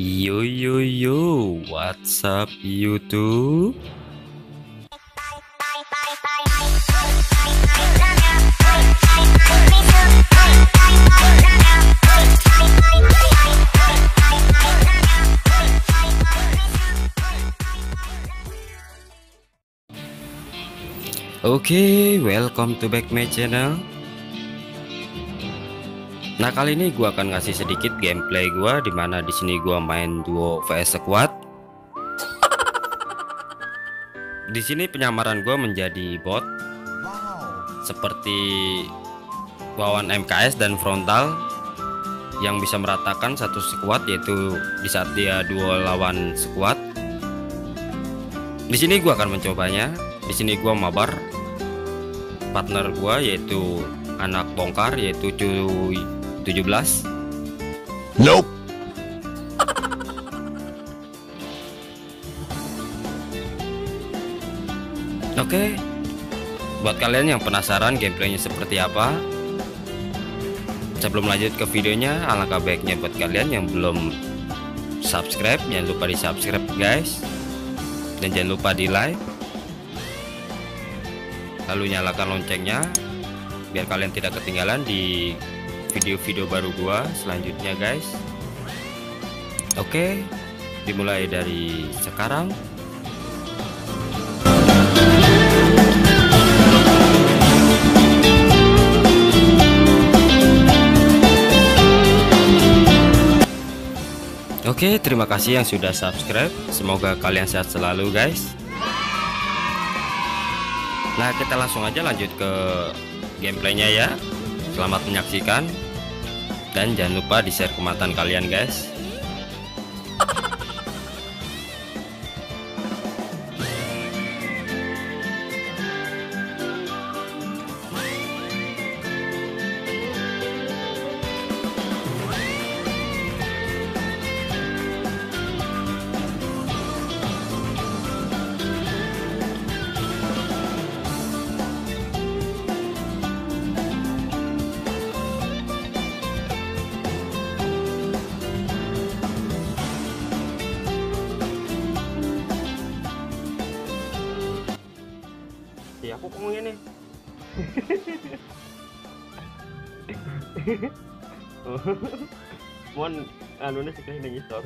Yo, what's up YouTube? Oke, welcome to back my channel. Nah, kali ini gua akan ngasih sedikit gameplay gua, dimana di sini gua main duo vs squad. Di sini penyamaran gua menjadi bot seperti Wawan MKS dan Frontal yang bisa meratakan satu squad, yaitu di saat dia duo lawan squad. Di sini gua akan mencobanya. Di sini gua mabar partner gua, yaitu anak bongkar, yaitu Chu 17. Nope. Oke, buat kalian yang penasaran gameplaynya seperti apa, sebelum lanjut ke videonya, alangkah baiknya buat kalian yang belum subscribe, jangan lupa di subscribe guys, dan jangan lupa di like, lalu nyalakan loncengnya biar kalian tidak ketinggalan di video-video baru gua selanjutnya guys. Oke, dimulai dari sekarang. Oke, terima kasih yang sudah subscribe, semoga kalian sehat selalu guys. Nah, kita langsung aja lanjut ke gameplaynya ya. Selamat menyaksikan dan jangan lupa di share ke mantan kalian guys. Aku kong ini. Mon alone sih kayaknya ngisor.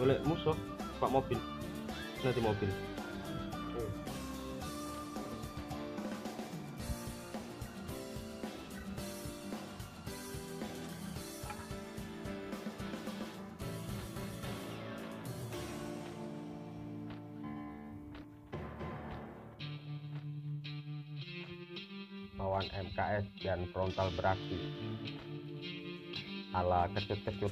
Boleh musuh Pak mobil. Nanti mobil. Wawan MKS dan Frontal beraksi ala kecut-kecut.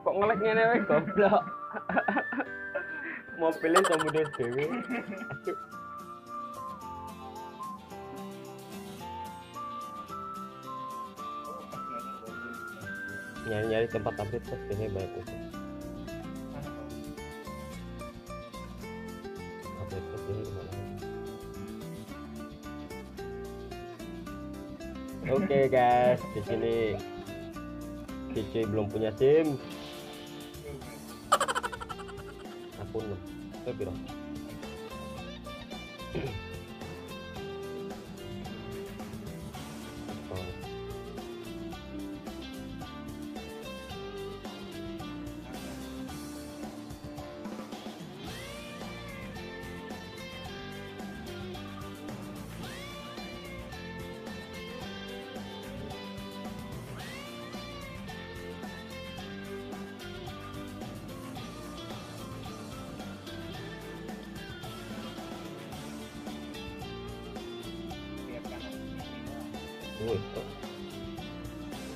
Kok ngelek ngene wae goblok. Mobilnya samudin dewe. Nyari-nyari tempat update terus kayaknya banyak usul. Update terus ini gimana? Oke guys, di sini Cici belum punya SIM. Aku belum. Tapi dong.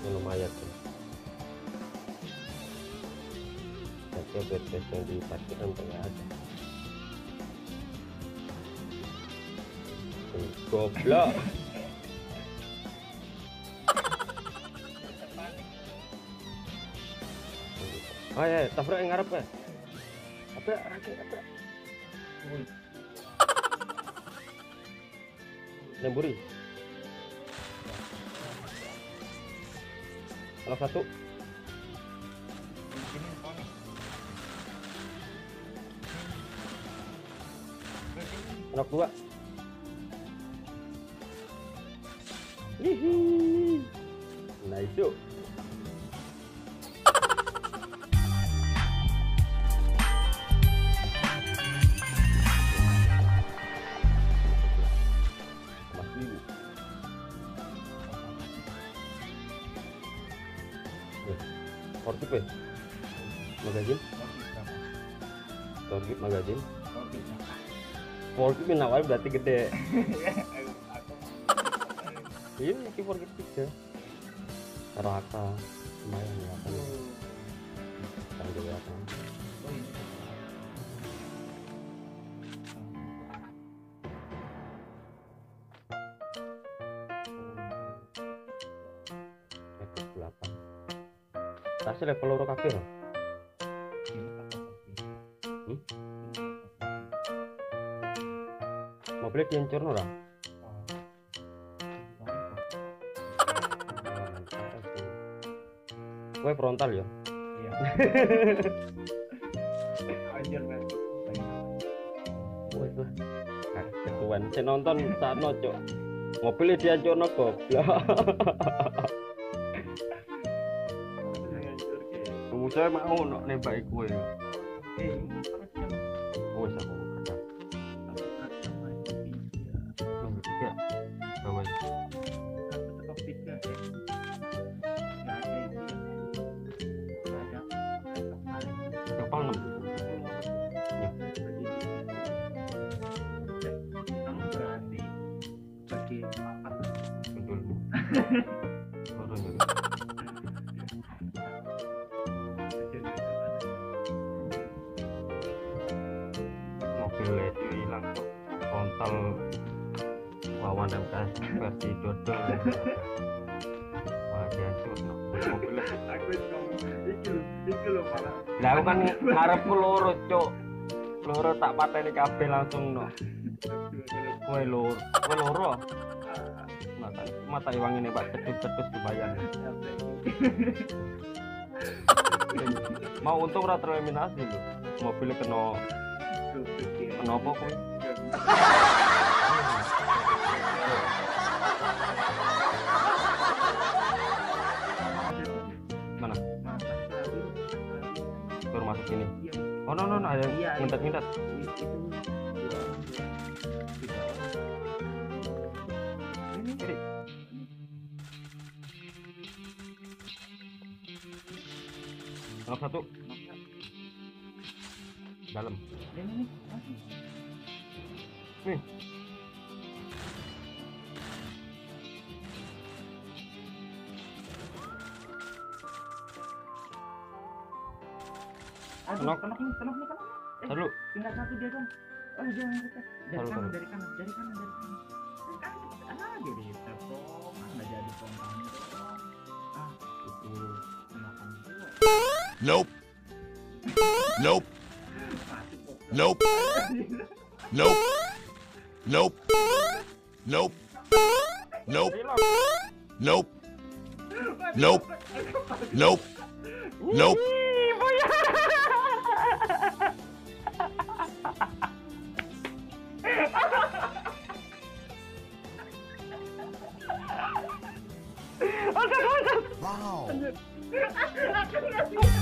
Lumayan tuh. Tapi bed yang dipastikan tidak ada. Goblok. Oh ya, tabrak yang ngarep ya. Tabrak, rakyat, tabrak. Nyamburi. Salah satu. Anak dua. Hihi. Nice yuk. Torgit weh. Magazin. Torgit magazin. Torgit min awal berarti gede. Ini keyboard ketiga. Rata lumayan ya. Sambil apa? Tasnya level loro kabeh. Mobilnya diencurno ora? Kowe frontal ya? Iya. Anjir men. Wes lah. Ketuan sing nonton sakno cuk. Mobilnya diencurno goblok. Saya mau nak nembak kue. Oh, sama kakak. Nomor tiga, bawah. Tetap tiga. Kepal enam. Kamu berarti bagi makan. Betulmu. Wawan MKS versi dodol. Wah, jancur mobil. Aku itu lho malah. Lah aku kan ngarepku loro, Cuk. Loro tak pateni kabeh langsung no. Kowe loro, kowe loro. Mata iwang ini Pak cetus-cetus dibayar. Mau untung ora tereliminasi lho. Mobilnya kena kenapa kowe? Mana? Baru masuk sini. Oh no no no, ada mintat-mintat. Nomor satu. Dalam. Nih. Aduh, kenok. Lalu. Tinggal satu dia dong. Oh, jangan dekat. Dari kanan. Ah, jadi terpong, enggak jadi pompang. Ah, itu kenapa gua? Nope. Wow.